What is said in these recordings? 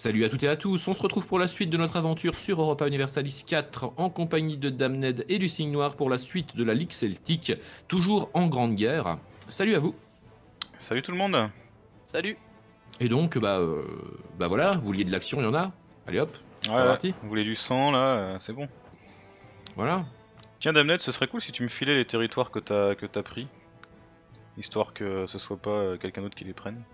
Salut à toutes et à tous, on se retrouve pour la suite de notre aventure sur Europa Universalis IV en compagnie de Damned et du Cygnoir pour la suite de la Ligue Celtique, toujours en grande guerre. Salut à vous. Salut tout le monde. Salut. Et donc, bah voilà, vous vouliez de l'action, il y en a. Allez hop, c'est parti. Vous voulez du sang là, c'est bon. Voilà. Tiens Damned, ce serait cool si tu me filais les territoires que t'as pris, histoire que ce soit pas quelqu'un d'autre qui les prenne.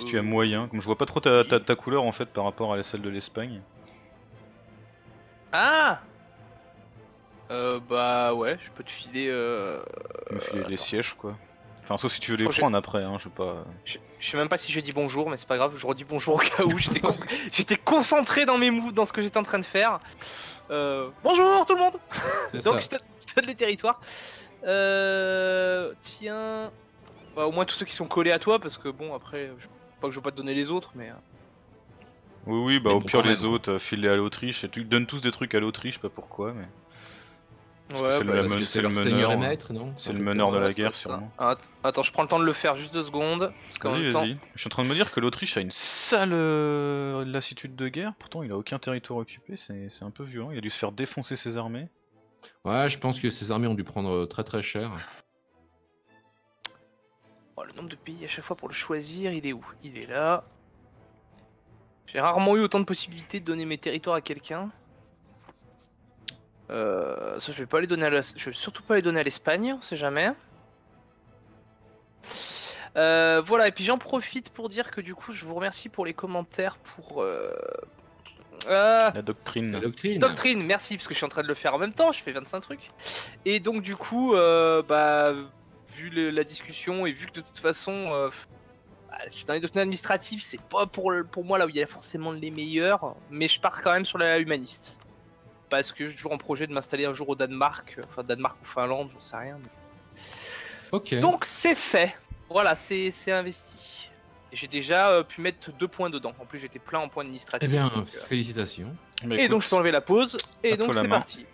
Si tu as moyen, comme je vois pas trop ta couleur en fait par rapport à celle de l'Espagne. Ah bah ouais, je peux te filer... Tu peux me filer des sièges quoi. Enfin sauf si tu veux les prendre après, hein, je sais pas... Je sais même pas si j'ai dit bonjour mais c'est pas grave, je redis bonjour au cas où, j'étais concentré dans mes moves, dans ce que j'étais en train de faire. Bonjour tout le monde. Donc je donne les territoires. Tiens... Bah, au moins tous ceux qui sont collés à toi parce que bon après... Pas que je veux pas te donner les autres, mais... Oui, oui, bah au pire les autres, file-les à l'Autriche, et tu donnes tous des trucs à l'Autriche, je sais pas pourquoi, mais... Ouais, c'est le meneur, c'est le meneur de la guerre, sûrement. Attends, je prends le temps de le faire, juste 2 secondes. Vas-y, vas-y. Je suis en train de me dire que l'Autriche a une sale lassitude de guerre, pourtant il a aucun territoire occupé, c'est un peu violent, il a dû se faire défoncer ses armées. Ouais, je pense que ses armées ont dû prendre très très cher. Le nombre de pays à chaque fois pour le choisir, il est où? Il est là. J'ai rarement eu autant de possibilités de donner mes territoires à quelqu'un. Ça, je vais pas les donner à la... je vais surtout pas les donner à l'Espagne, on sait jamais. Voilà, et puis j'en profite pour dire que du coup, je vous remercie pour les commentaires, pour... la doctrine. Doctrine, merci, parce que je suis en train de le faire en même temps, je fais 25 trucs. Et donc du coup, vu la discussion et vu que de toute façon dans les doctrines administratives c'est pas pour moi là où il y a forcément les meilleurs, mais je pars quand même sur la humaniste parce que j'ai toujours en projet de m'installer un jour au Danemark, enfin Danemark ou Finlande, j'en sais rien mais... Okay. Donc c'est fait, voilà, c'est investi et j'ai déjà pu mettre 2 points dedans, en plus j'étais plein en points administratifs. Eh bien donc, félicitations. Mais et écoute, donc je peux enlever la pause et donc c'est parti.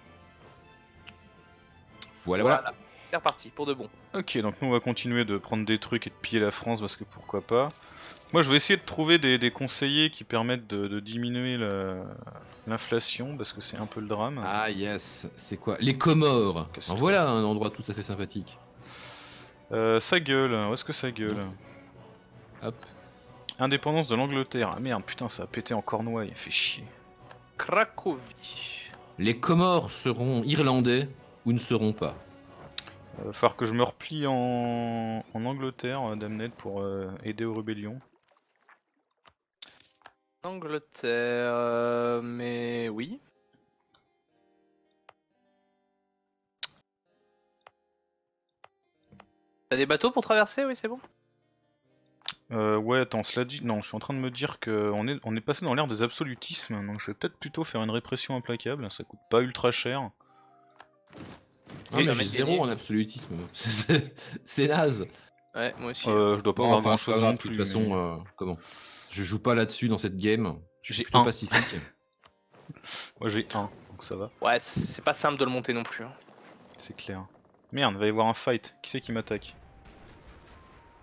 Voilà. C'est parti pour de bon. Ok, donc nous on va continuer de prendre des trucs et de piller la France parce que pourquoi pas. Moi je vais essayer de trouver des conseillers qui permettent de diminuer l'inflation parce que c'est un peu le drame. Ah yes, c'est quoi? Les Comores. Alors voilà un endroit tout à fait sympathique. Ça gueule, où est-ce que ça gueule? Hop. Indépendance de l'Angleterre. Ah merde, putain ça a pété en Cornouailles, fait chier. Cracovie. Les Comores seront irlandais ou ne seront pas. Il va falloir que je me replie en Angleterre, Damned, pour aider aux rébellions. Angleterre... mais oui. T'as des bateaux pour traverser? Oui, c'est bon. Ouais, attends, cela dit... Non, je suis en train de me dire qu'on est passé dans l'ère des absolutismes, donc je vais peut-être plutôt faire une répression implacable, ça coûte pas ultra cher. Ah, mais j'ai 0 en absolutisme, c'est naze. Ouais, moi aussi. Je dois pas avoir grand chose non plus. De toute façon, comment? Je joue pas là-dessus dans cette game. Je suis plutôt pacifique. Moi j'ai 1, donc ça va. Ouais, c'est pas simple de le monter non plus. Hein. C'est clair. Merde, va y avoir un fight. Qui c'est qui m'attaque?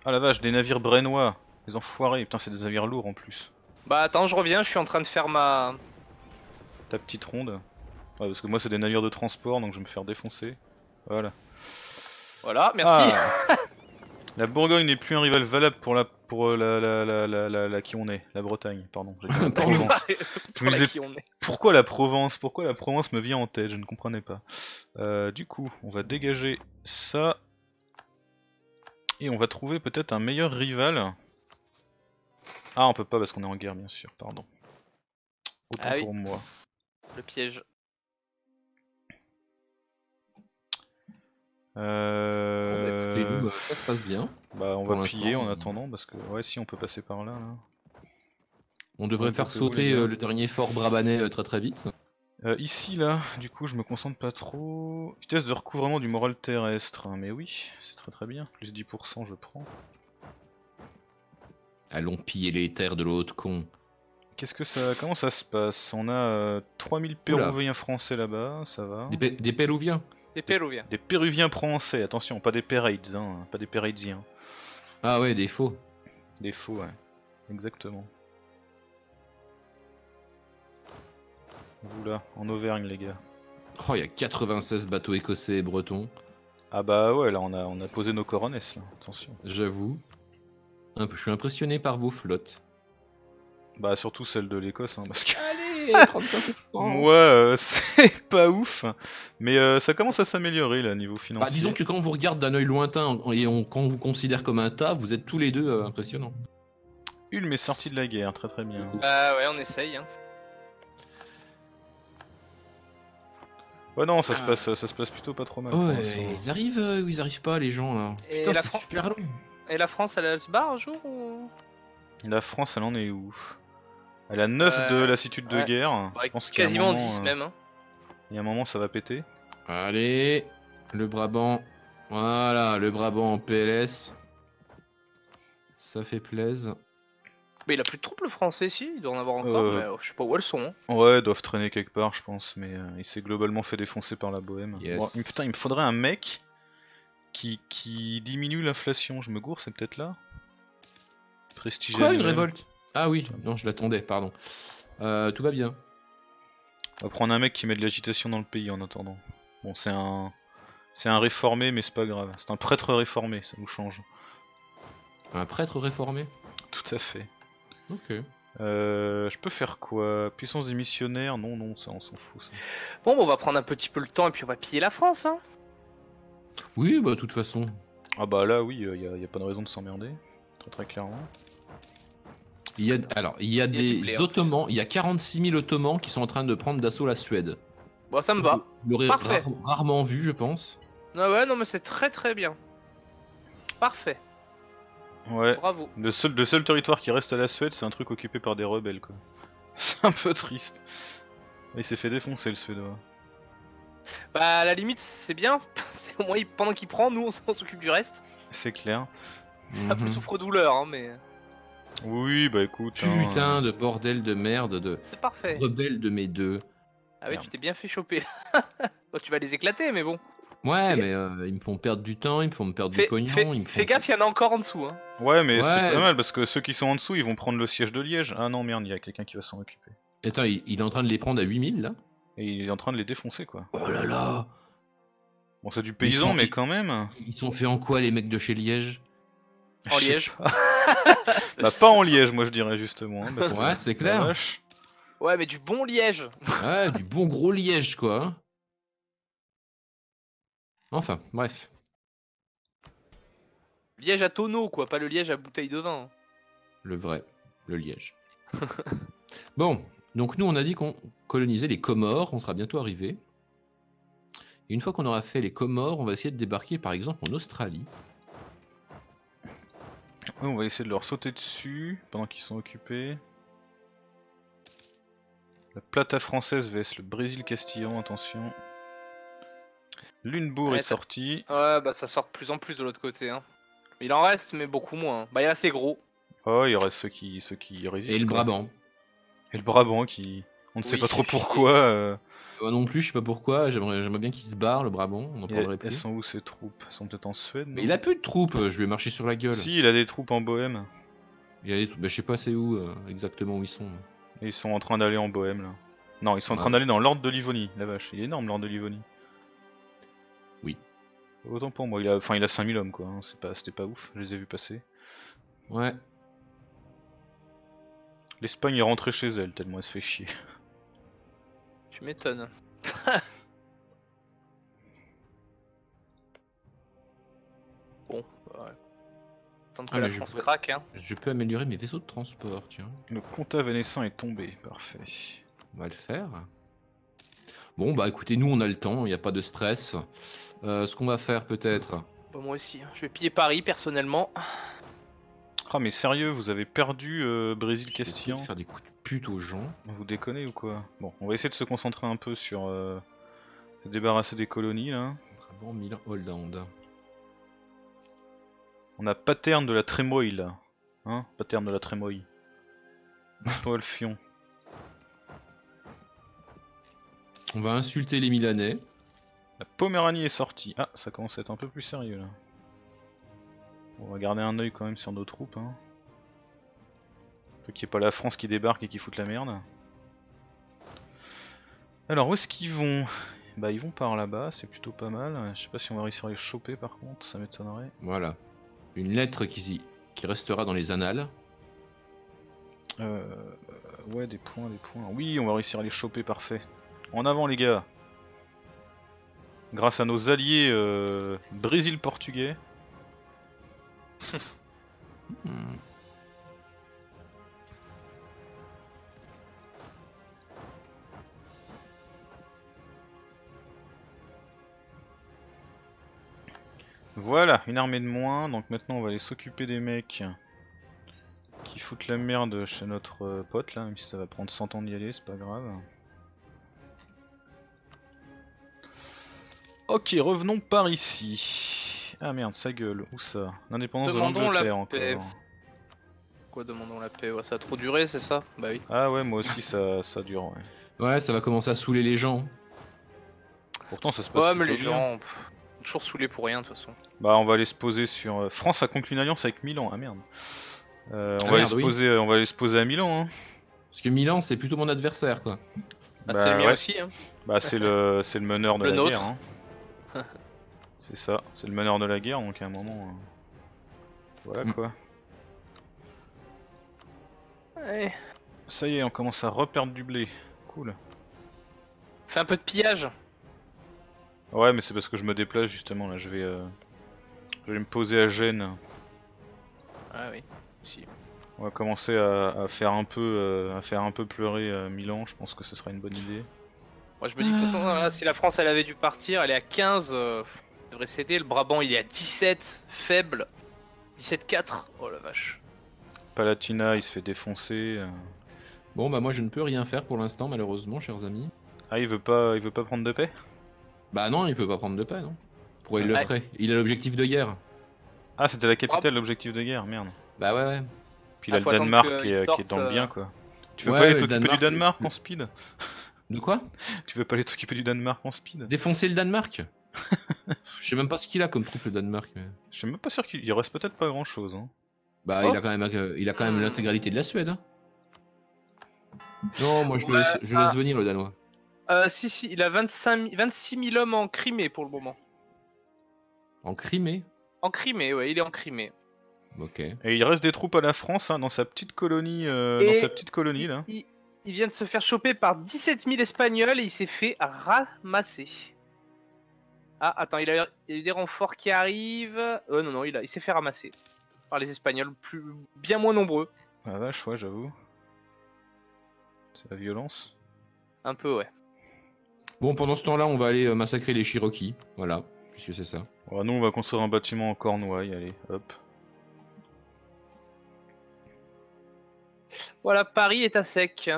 Ah la vache, des navires brennois. Les enfoirés. Putain, c'est des navires lourds en plus. Bah attends, je reviens, je suis en train de faire ma... Ta petite ronde. Ouais, parce que moi c'est des navires de transport donc je vais me faire défoncer. Voilà. Voilà, merci. Ah. La Bourgogne n'est plus un rival valable pour la qui on est, la Bretagne, pardon. La Provence. Pour la qui on est. Pourquoi la Provence? Pourquoi la Provence me vient en tête? Je ne comprenais pas. Du coup, on va dégager ça et on va trouver peut-être un meilleur rival. Ah, on peut pas parce qu'on est en guerre bien sûr. Pardon. Autant ah oui. Pour moi. Le piège. Bon, bah, écoutez, ça se passe bien. Bah on va piller en attendant parce que ouais si on peut passer par là. On devrait faire sauter le dernier fort Brabanais très très vite. Ici là, du coup je me concentre pas trop. Vitesse de recouvrement du moral terrestre, mais oui, c'est très très bien. Plus 10% je prends. Allons piller les terres de l'autre con. Qu'est-ce que ça... Comment ça se passe? On a 3000 Péruviens français là-bas, ça va. Des Péruviens? Des Péruviens. Des Péruviens prononcés, attention, pas des Pérades, hein, pas des Péradesiens. Ah ouais, des faux. Des faux, ouais, exactement. Vous là, en Auvergne, les gars. Oh, il y a 96 bateaux écossais et bretons. Ah bah ouais, là on a posé nos coronets, là, attention. J'avoue. Je suis impressionné par vos flottes. Bah surtout celle de l'Écosse, hein, parce que... Allez, 35%. Ouais, c'est pas ouf, mais ça commence à s'améliorer, là, niveau financier. Bah, disons que quand on vous regarde d'un œil lointain, et quand on vous considère comme un tas, vous êtes tous les deux impressionnants. Ulm est sorti de la guerre, très très bien. Bah ouais, on essaye, hein. Ouais non, ça se passe plutôt pas trop mal. Oh, ils arrivent ou ils arrivent pas les gens là. Putain, c'est super long. Et la France elle se barre un jour ou... La France elle en est où? Elle a 9 de lassitude de guerre. Bah, je pense quasiment moment, 10 même. Hein. Il y a un moment ça va péter. Allez, le Brabant. Voilà, le Brabant en PLS. Ça fait plaise. Mais il a plus de troupes le français, si, il doit en avoir encore, mais je sais pas où elles sont. Hein. Ouais, ils doivent traîner quelque part, je pense, mais il s'est globalement fait défoncer par la Bohème. Yes. Oh, putain, il me faudrait un mec qui diminue l'inflation, je me gourre, c'est peut-être là. Prestigieux. Quoi, une révolte? Ah oui, non, je l'attendais, pardon. Tout va bien. On va prendre un mec qui met de l'agitation dans le pays en attendant. Bon, c'est un réformé, mais c'est pas grave. C'est un prêtre réformé, ça nous change. Un prêtre réformé? Tout à fait. Ok. Je peux faire quoi? Puissance des missionnaires? Non, non, ça on s'en fout. Ça. Bon, on va prendre un petit peu le temps et puis on va piller la France, hein? Oui, bah de toute façon. Ah bah là, oui, y a pas de raison de s'emmerder, très très clairement. Il y a des Ottomans, il y a 46 000 Ottomans qui sont en train de prendre d'assaut la Suède. Bon, ça me va. Parfait. Rarement vu, je pense. Ah ouais, non mais c'est très très bien. Parfait. Ouais, bravo. Le seul territoire qui reste à la Suède, c'est un truc occupé par des rebelles, quoi. C'est un peu triste. Il s'est fait défoncer, le Suédois. Bah, à la limite, c'est bien. Au moins, pendant qu'il prend, nous, on s'occupe du reste. C'est clair. C'est un peu souffre-douleur, hein, mais... Oui, bah écoute... Putain de bordel de merde, de... C'est parfait. Rebelle de mes deux. Ah ouais, tu t'es bien fait choper. Bon, tu vas les éclater, mais bon. Ouais, mais ils me font perdre du temps, ils me font me perdre du pognon. Fais gaffe, il y en a encore en dessous. Hein. Ouais, mais c'est pas mal parce que ceux qui sont en dessous, ils vont prendre le siège de Liège. Ah non, merde, il y a quelqu'un qui va s'en occuper. Attends, il est en train de les prendre à 8000 là? Et il est en train de les défoncer, quoi. Oh là là. Bon, c'est du paysan, mais quand même. Ils sont faits en quoi, les mecs de chez Liège? En Liège? Bah, pas en Liège, moi je dirais justement. Hein, parce ouais, c'est clair. Vache. Ouais, mais du bon Liège. Ouais, du bon gros Liège, quoi. Enfin, bref. Liège à tonneau, quoi, pas le Liège à bouteille de vin. Hein. Le vrai, le Liège. Bon, donc nous on a dit qu'on colonisait les Comores, on sera bientôt arrivé. Et une fois qu'on aura fait les Comores, on va essayer de débarquer par exemple en Australie. Ouais, on va essayer de leur sauter dessus pendant qu'ils sont occupés. La Plata française vs le Brésil castillan, attention. Lunebourg est sorti. Ouais, bah ça sort de plus en plus de l'autre côté. Hein. Il en reste, mais beaucoup moins. Bah il reste les gros. Oh, il reste ceux qui résistent. Et le Brabant. Et le Brabant qui... On ne sait pas trop pourquoi. Moi non plus, je sais pas pourquoi. J'aimerais bien qu'il se barre, le Brabant. On en parlerait plus. Elles sont où, ces troupes? Elles sont peut-être en Suède. Mais il a plus de troupes, je lui ai marché sur la gueule. Si, il a des troupes en Bohème. Il a des troupes, bah, je sais pas c'est où, exactement où ils sont. Et ils sont en train d'aller en Bohème, là. Non, ils sont en train d'aller dans l'Ordre de Livonie, la vache. Il est énorme, l'Ordre de Livonie. Oui. Autant pour moi, il a 5000 hommes quoi, c'était pas ouf, je les ai vus passer. Ouais. L'Espagne est rentrée chez elle, tellement elle se fait chier. Tu m'étonnes. Bon, bah ouais. Tant que la France craque hein. Je peux améliorer mes vaisseaux de transport, tiens. Le compta vénécent est tombé, parfait. On va le faire. Bon bah écoutez, nous on a le temps, il n'y a pas de stress. Ce qu'on va faire peut-être... Bah, moi aussi, je vais piller Paris personnellement. Ah mais sérieux, vous avez perdu Brésil-Castillan. Faire des coups de pute aux gens. Vous déconnez ou quoi? Bon, on va essayer de se concentrer un peu sur... se débarrasser des colonies là. Brabant, Milan, Hollande. On a Paterne de la Trémoille là. Hein? Paterne de la Trémoille. Toi le fion. On va insulter les Milanais. La Poméranie est sortie. Ah, ça commence à être un peu plus sérieux là. On va garder un œil quand même sur nos troupes. Hein. Faut qu'il n'y ait pas la France qui débarque et qui fout la merde. Alors où est-ce qu'ils vont? Bah ils vont par là-bas, c'est plutôt pas mal. Je sais pas si on va réussir à les choper par contre, ça m'étonnerait. Voilà. Une lettre qui restera dans les annales. Ouais, des points, des points. Oui, on va réussir à les choper, parfait. En avant les gars. Grâce à nos alliés Brésil-Portugais. Hmm. Voilà, une armée de moins, donc maintenant on va aller s'occuper des mecs qui foutent la merde chez notre pote là, même si ça va prendre 100 ans d'y aller, c'est pas grave. Ok, revenons par ici. Ah merde, sa gueule, où ça? L'indépendance de l'Angleterre encore. Quoi, demandons la paix? Ouais, ça a trop duré, c'est ça? Bah oui. Ah ouais, moi aussi ça dure, ouais. Ouais, ça va commencer à saouler les gens. Pourtant ça se passe. Ouais, mais les gens... toujours saoulé pour rien de toute façon. Bah on va aller se poser sur... France a conclu une alliance avec Milan, ah merde. On va aller se poser à Milan. Hein. Parce que Milan c'est plutôt mon adversaire quoi. Bah, c'est le mien aussi. Hein. Bah c'est le meneur de la guerre. Hein. C'est ça, c'est le meneur de la guerre donc à un moment... Voilà quoi. Ouais. Ça y est, on commence à reperdre du blé. Cool. Fais un peu de pillage. Ouais mais c'est parce que je me déplace justement là, je vais me poser à Gênes. Ah oui, si. On va commencer à faire un peu pleurer Milan, je pense que ce sera une bonne idée. Moi je me dis que de toute façon là, si la France elle avait dû partir, elle est à 15, elle devrait céder, le Brabant il est à 17, faible, 17-4, oh la vache. Palatinat il se fait défoncer. Bon bah moi je ne peux rien faire pour l'instant malheureusement chers amis. Ah il veut pas prendre de paix? Bah non, il peut pas prendre de paix, non. Pourquoi il le ferait? Il a l'objectif de guerre. Ah, c'était la capitale, l'objectif de guerre, merde. Bah ouais, ouais. Puis il a le Danemark qui est dans le bien, quoi. Tu veux pas aller t'occuper du Danemark en speed? De quoi? Tu veux pas aller t'occuper du Danemark en speed? Défoncer le Danemark? Je sais même pas ce qu'il a comme troupe, le Danemark. Mais... je suis même pas sûr qu'il reste peut-être pas grand-chose. Hein. Bah il a quand même l'intégralité de la Suède. Hein. Non, moi je laisse venir le Danois. Si, il a 26 000 hommes en Crimée pour le moment. En Crimée? En Crimée, ouais, il est en Crimée. Ok. Et il reste des troupes à la France, hein, dans sa petite colonie, là. Il vient de se faire choper par 17 000 Espagnols et il s'est fait ramasser. Ah, attends, il y a eu des renforts qui arrivent. Non, il s'est fait ramasser par les Espagnols, bien moins nombreux. Ah vache, ouais, j'avoue. C'est la violence. Un peu, ouais. Bon, pendant ce temps-là, on va aller massacrer les Cherokees, voilà, puisque c'est ça. Ouais, nous, on va construire un bâtiment en Cornouailles, allez, hop. Voilà, Paris est à sec.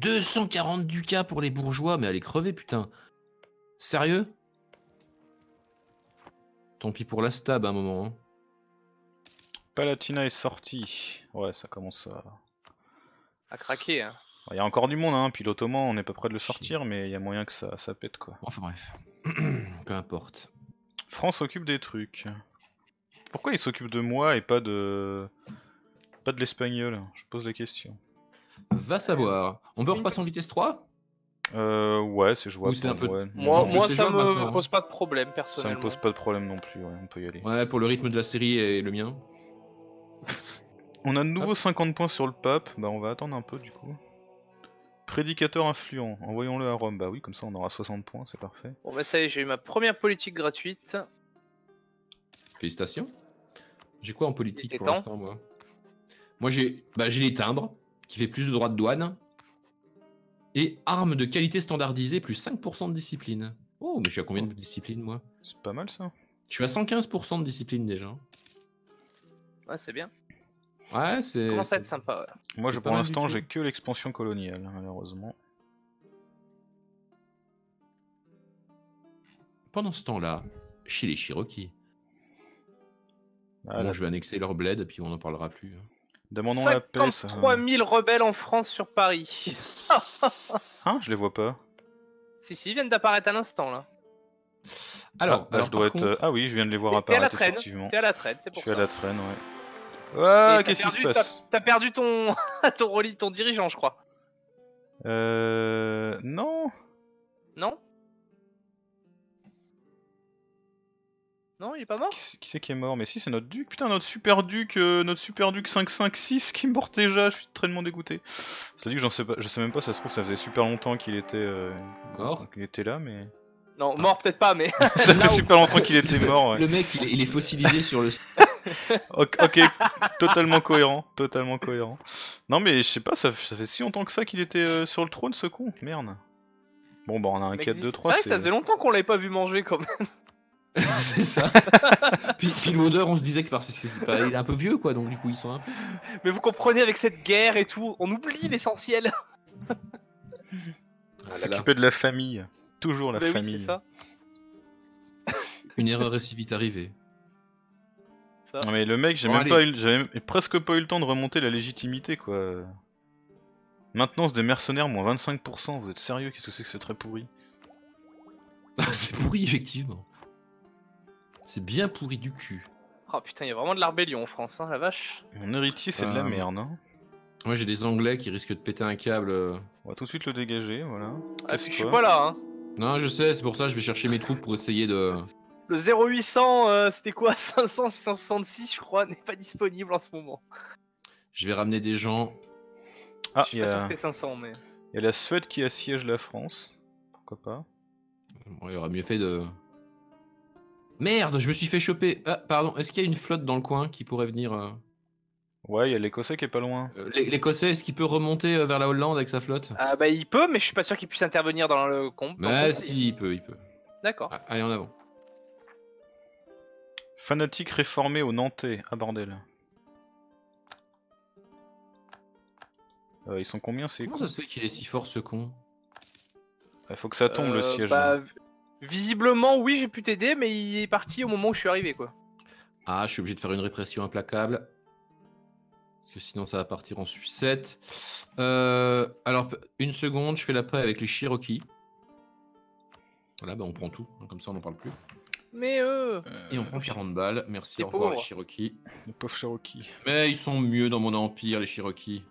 240 ducats pour les bourgeois, mais allez crever, putain. Sérieux? Tant pis pour la stab à un moment. Hein. Palatinat est sorti. Ouais, ça commence à craquer, hein. Il y a encore du monde, hein, puis l'Ottoman, on est pas près de le sortir, mais il y a moyen que ça pète, quoi. Enfin bref, peu importe. France occupe des trucs. Pourquoi il s'occupe de moi et pas de l'Espagnol? Je pose la question. Va savoir. On peut repasser en vitesse 3? Ouais, c'est jouable. Ou un peu... ouais. Moi ça me pose pas de problème, personnellement. Ça me pose pas de problème non plus, ouais, on peut y aller. Ouais, pour le rythme de la série et le mien. On a de nouveau 50 points sur le pape, bah on va attendre un peu du coup. Prédicateur influent, envoyons-le à Rome, bah oui, comme ça on aura 60 points, c'est parfait. Bon bah ça y est, j'ai eu ma première politique gratuite. Félicitations. J'ai quoi en politique pour l'instant moi? Moi j'ai les timbres, qui fait plus de droits de douane. Et armes de qualité standardisée, plus 5% de discipline. Oh, mais je suis à combien de discipline moi? C'est pas mal ça. Je suis à 115% de discipline déjà. Ouais, c'est bien. Ouais, c'est. Comment ça va être sympa, ouais. Moi, pour l'instant, j'ai que l'expansion coloniale, malheureusement. Pendant ce temps-là, chez les Cherokees. Ah, bon, je vais annexer leur bled, puis on n'en parlera plus. Demandons la paix. 53 000 rebelles en France sur Paris. Hein, je les vois pas. Si, ils viennent d'apparaître à l'instant, là. Alors je dois être. Contre... Ah oui, je viens de les voir apparaître. T'es à la traîne, c'est pour ça. Je suis à la traîne, ouais. Ouais, qu'est-ce qui se passe? T'as perdu ton dirigeant, je crois. Non. Non. Non, il est pas mort. Qui c'est qui est mort? Mais si, c'est notre duc. Putain, notre super duc 556 qui est mort déjà. Je suis tellement dégoûté. Ça dit que j'en sais pas, je sais même pas. Ça se trouve, ça faisait super longtemps qu'il était mort. Qu'il était là, mais. Non, mort peut-être pas, mais. Ça fait super longtemps qu'il était mort. Ouais. Le mec, il est fossilisé sur le. Ok, totalement cohérent, totalement cohérent. Non mais je sais pas, ça fait si longtemps que ça qu'il était sur le trône ce con, merde. Bon bah on a un 4, 2, 3. C'est vrai que ça faisait longtemps qu'on l'avait pas vu manger quand même. C'est ça. Puis le modeur, on se disait que il est un peu vieux quoi, donc du coup ils sont un peu... Mais vous comprenez, avec cette guerre et tout, on oublie l'essentiel. S'occuper de la famille, toujours la famille. Oui, c'est ça. Une erreur est vite arrivée. Non mais le mec, j'ai presque pas eu le temps de remonter la légitimité quoi. Maintenance des mercenaires moins 25%, vous êtes sérieux? Qu'est-ce que c'est que ce trait pourri? C'est pourri effectivement. C'est bien pourri du cul. Oh putain, il y a vraiment de la rébellion en France, hein, la vache. Mon héritier c'est de la merde. Hein. Moi j'ai des Anglais qui risquent de péter un câble. On va tout de suite le dégager, voilà. Ah puis je suis pas là hein. Non je sais, c'est pour ça que je vais chercher mes troupes pour essayer de... Le 0800, c'était quoi, 500, 666 je crois, n'est pas disponible en ce moment. Je vais ramener des gens... Ah, je suis pas sûr que c'était 500, mais... Il y a la Suède qui assiège la France, pourquoi pas. Bon, il aurait mieux fait de... Merde, je me suis fait choper. Ah, pardon, est-ce qu'il y a une flotte dans le coin qui pourrait venir Ouais, il y a l'Écossais qui est pas loin. L'Écossais, est-ce qu'il peut remonter vers la Hollande avec sa flotte? Ah bah il peut, mais je suis pas sûr qu'il puisse intervenir dans le combat. Bah si, il peut, il peut. D'accord. Ah, allez, en avant. Fanatique réformé au Nantais, ah bordel. Ils sont combien ces cons? Comment ça se fait qu'il est si fort ce con? Il faut que ça tombe le siège. Bah, visiblement oui, j'ai pu t'aider mais il est parti au moment où je suis arrivé quoi. Ah, je suis obligé de faire une répression implacable. Parce que sinon ça va partir en sucette. Alors une seconde, je fais la paix avec les Cherokees. Voilà, bah on prend tout, comme ça on n'en parle plus. Mais et on prend 40 balles, merci, au revoir les Cherokees. Les pauvres Cherokees. Mais ils sont mieux dans mon empire, les Cherokees.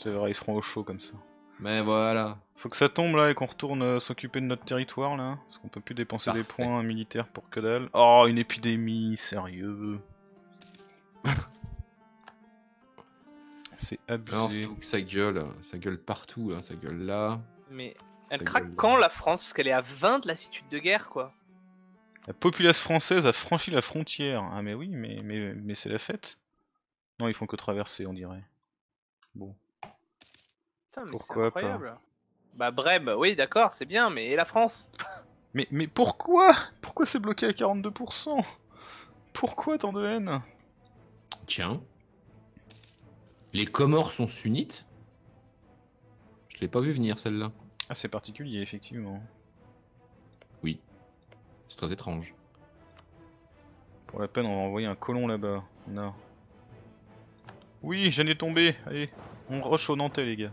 Tu verras, ils seront au chaud comme ça. Mais voilà. Faut que ça tombe là et qu'on retourne s'occuper de notre territoire là. Parce qu'on peut plus dépenser des points militaires pour que dalle. Oh, une épidémie, sérieux. C'est abusé. Non, c'est où que ça gueule partout là, ça gueule là. Mais elle craque quand la France? Parce qu'elle est à 20 de lassitude de guerre quoi. La populace française a franchi la frontière. Ah mais oui, mais c'est la fête. Non, ils font que traverser, on dirait. Bon. Putain, mais c'est incroyable. Bah Brême, oui d'accord, c'est bien, mais et la France? Mais pourquoi? Pourquoi c'est bloqué à 42%? Pourquoi tant de haine? Tiens. Les Comores sont sunnites? Je l'ai pas vu venir celle-là. Ah c'est particulier, effectivement. Oui. C'est très étrange. Pour la peine, on va envoyer un colon là-bas. Non. Oui, j'en ai tombé. Allez, on rush au Nantais, les gars.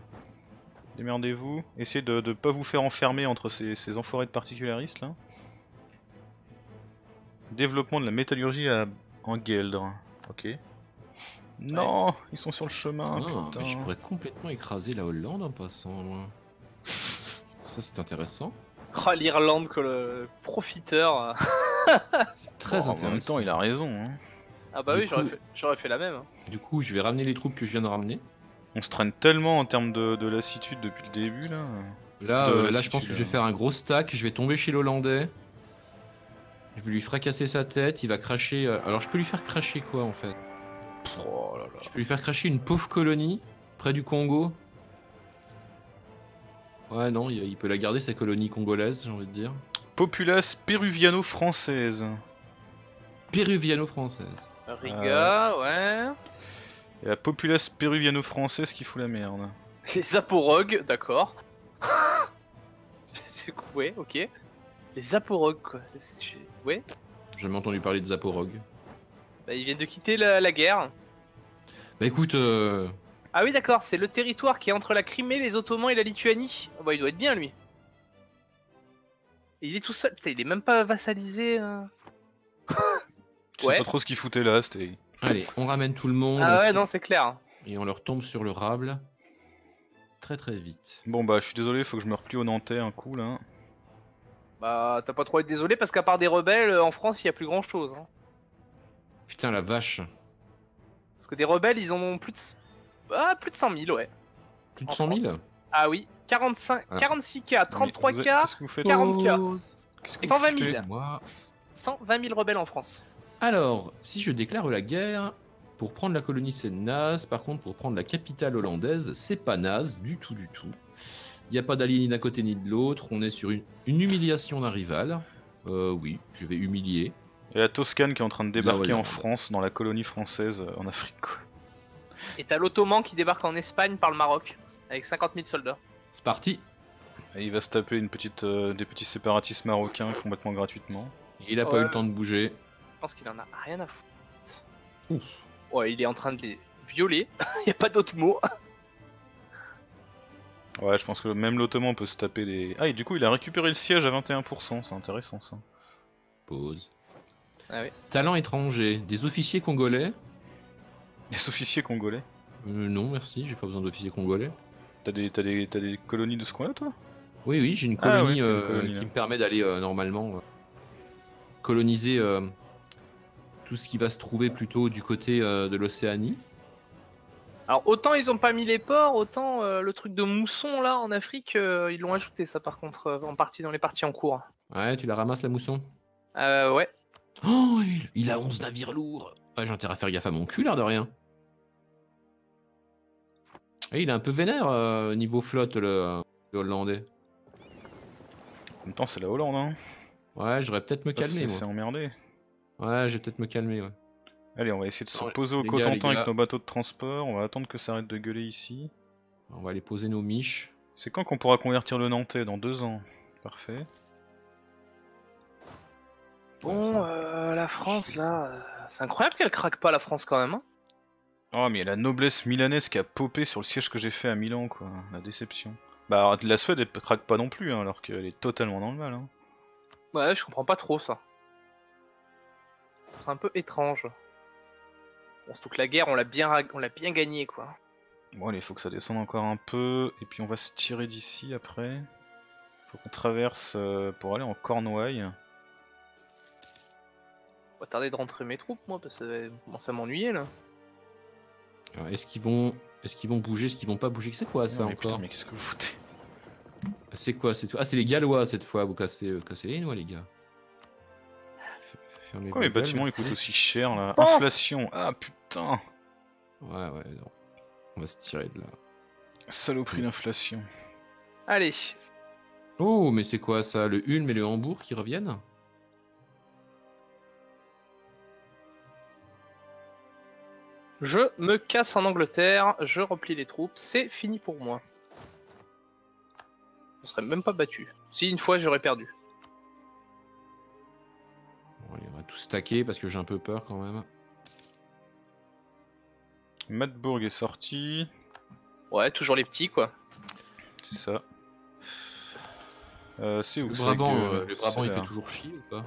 Démerdez-vous. Essayez de pas vous faire enfermer entre ces enfoirés de particularistes, là. Développement de la métallurgie en Gueldre. Ok. Non, ouais. Ils sont sur le chemin. Non, putain. Je pourrais complètement écraser la Hollande en passant, moi. Ça, c'est intéressant. Oh, l'Irlande, que le profiteur. C'est très intéressant. En même temps, il a raison. Hein. Ah bah du oui, j'aurais fait la même. Hein. Du coup, je vais ramener les troupes que je viens de ramener. On se traîne tellement en termes de lassitude depuis le début, là. Là je pense que je vais faire un gros stack. Je vais tomber chez l'Hollandais. Je vais lui fracasser sa tête. Il va cracher... Alors, je peux lui faire cracher quoi, en fait? Oh là là. Je peux lui faire cracher une pauvre colonie près du Congo. Ouais, non, il peut la garder, sa colonie congolaise, j'ai envie de dire. Populace péruviano-française. Péruviano-française. Riga, ouais. Et la populace péruviano-française qui fout la merde. Les aporogues, d'accord. Ouais, ok. Les aporogues, quoi. Ouais. J'ai jamais entendu parler des aporogues. Bah, ils viennent de quitter la guerre. Bah, écoute. Ah oui d'accord, c'est le territoire qui est entre la Crimée, les Ottomans et la Lituanie. Oh bah il doit être bien lui. Et il est tout seul, putain il est même pas vassalisé. Je sais pas trop ce qu'il foutait là, c'était... Allez, on ramène tout le monde. Ah ouais, non c'est clair. Et on leur tombe sur le rable. très vite. Bon bah je suis désolé, faut que je me replie au Nantais un coup là. Bah t'as pas trop à être désolé parce qu'à part des rebelles, en France il y a plus grand chose. Hein. Putain la vache. Parce que des rebelles ils en ont plus de, plus de 100 000 ouais. Plus de 100 000 ? Ah oui, 45, ah. 46K, 33K, 40K, 120 000. 120 000 rebelles en France. Alors, si je déclare la guerre, pour prendre la colonie c'est naze, par contre pour prendre la capitale hollandaise c'est pas naze du tout du tout. Il n'y a pas d'allié ni d'un côté ni de l'autre, on est sur une humiliation d'un rival. Oui, je vais humilier. Et la Toscane qui est en train de débarquer en France, dans la colonie française en Afrique. Et t'as l'Ottoman qui débarque en Espagne par le Maroc, avec 50 000 soldats. C'est parti. Et il va se taper une petite, des petits séparatistes marocains complètement gratuitement. Il a pas eu le temps de bouger. Je pense qu'il en a rien à foutre. Ouf. Ouais, il est en train de les violer, il n'y a pas d'autre mot. Ouais, je pense que même l'Ottoman peut se taper des... Ah, et du coup, il a récupéré le siège à 21%, c'est intéressant ça. Pause. Ah oui. Talent étranger, des officiers congolais. Des officiers congolais non, merci, j'ai pas besoin d'officiers congolais. T'as des colonies de ce coin-là, toi? Oui, oui, j'ai une colonie, qui me permet d'aller normalement coloniser tout ce qui va se trouver plutôt du côté de l'Océanie. Alors, autant ils ont pas mis les ports, autant le truc de mousson, là, en Afrique, ils l'ont ajouté, ça, par contre, en partie dans les parties en cours. Ouais, tu la ramasses, la mousson? Ouais. Oh, il a 11 navires lourds. Ouais, j'ai intérêt à faire gaffe à mon cul, l'air de rien. Et il est un peu vénère niveau flotte, le Hollandais. En même temps, c'est la Hollande, hein. Ouais, j'aurais peut-être me calmer, moi. C'est emmerdé. Ouais, j'ai peut-être me calmer, ouais. Allez, on va essayer de se poser au Cotentin avec nos bateaux de transport. On va attendre que ça arrête de gueuler ici. On va aller poser nos miches. C'est quand qu'on pourra convertir le Nantais? Dans 2 ans. Parfait. Bon, la France, là... C'est incroyable qu'elle craque pas, la France, quand même, hein. Oh, mais la noblesse milanaise qui a popé sur le siège que j'ai fait à Milan, quoi. La déception. Bah, la Suède, elle craque pas non plus, hein, alors qu'elle est totalement dans le mal, hein. Ouais, je comprends pas trop, ça. C'est un peu étrange. Bon, surtout que la guerre, on l'a bien gagnée, quoi. Bon, allez, faut que ça descende encore un peu, et puis on va se tirer d'ici, après. Faut qu'on traverse pour aller en Cornouailles. Faut tarder de rentrer mes troupes, moi, parce que ça commence à m'ennuyer, là. Est-ce qu'ils vont bouger, est-ce qu'ils vont pas bouger? C'est quoi ça? Non, mais encore putain, mais qu'est-ce que vous foutez? C'est quoi cette fois? Ah, c'est les Gallois cette fois, vous cassez les noix, les gars. Fermez quoi, les bâtiments ils coûtent aussi cher là? Oh, inflation. Ah putain. Ouais, ouais, non. On va se tirer de là. Saloperie d'inflation. Allez. Oh, mais c'est quoi ça? Le Ulm et le Hambourg qui reviennent? Je me casse en Angleterre, je replie les troupes, c'est fini pour moi. Je serais même pas battu. Si, une fois, j'aurais perdu. Bon, allez, on va tout stacker parce que j'ai un peu peur quand même. Matbourg est sorti. Ouais, toujours les petits, quoi. C'est ça. C'est où? Le Brabant, il fait toujours chier ou pas?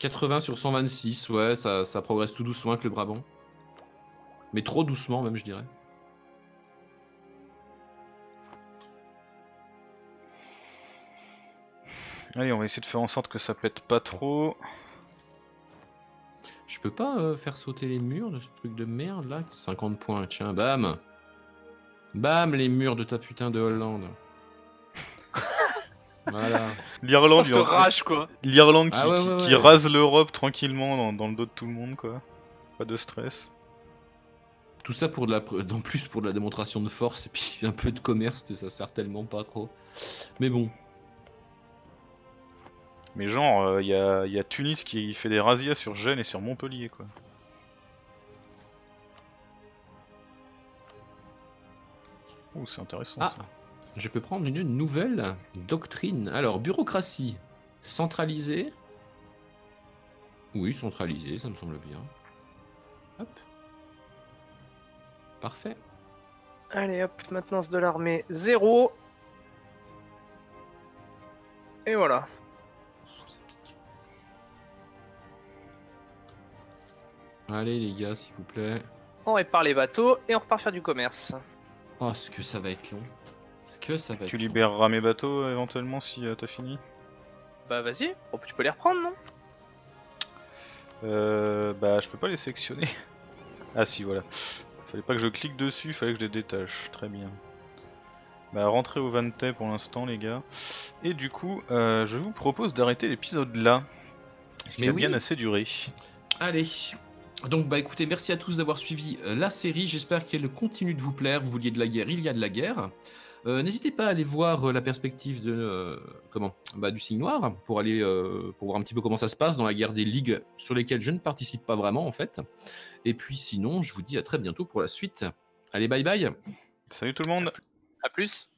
80 sur 126, ouais, ça progresse tout doucement avec le Brabant. Mais trop doucement, même, je dirais. Allez, on va essayer de faire en sorte que ça pète pas trop. Je peux pas faire sauter les murs de ce truc de merde, là. 50 points, tiens, bam. Bam, les murs de ta putain de Hollande. Voilà. L'Irlande qui rase l'Europe tranquillement dans le dos de tout le monde, quoi. Pas de stress. Tout ça pour en plus pour de la démonstration de force et puis un peu de commerce, ça sert tellement pas trop. Mais bon. Mais genre, y a Tunis qui fait des razzias sur Gênes et sur Montpellier, quoi. Ouh, c'est intéressant ça. Je peux prendre une nouvelle doctrine. Alors, bureaucratie, centralisée. Oui, centralisée, ça me semble bien. Hop. Parfait. Allez, hop, maintenance de l'armée, 0. Et voilà. Allez, les gars, s'il vous plaît. On répare les bateaux et on repart faire du commerce. Oh, est-ce que ça va être long? Est-ce que ça va être... Tu libéreras mes bateaux éventuellement si t'as fini? Bah vas-y, oh, tu peux les reprendre, non? Bah je peux pas les sectionner. Ah si, voilà. Fallait pas que je clique dessus, fallait que je les détache. Très bien. Bah rentrez au Vantais pour l'instant les gars. Et du coup, je vous propose d'arrêter l'épisode là. Qui a bien assez duré. Allez. Donc bah écoutez, merci à tous d'avoir suivi la série. J'espère qu'elle continue de vous plaire. Vous vouliez de la guerre, il y a de la guerre. N'hésitez pas à aller voir la perspective de, du Cygnoir pour aller pour voir un petit peu comment ça se passe dans la guerre des ligues sur lesquelles je ne participe pas vraiment en fait. Et puis sinon, je vous dis à très bientôt pour la suite. Allez, bye bye. Salut tout le monde. À plus.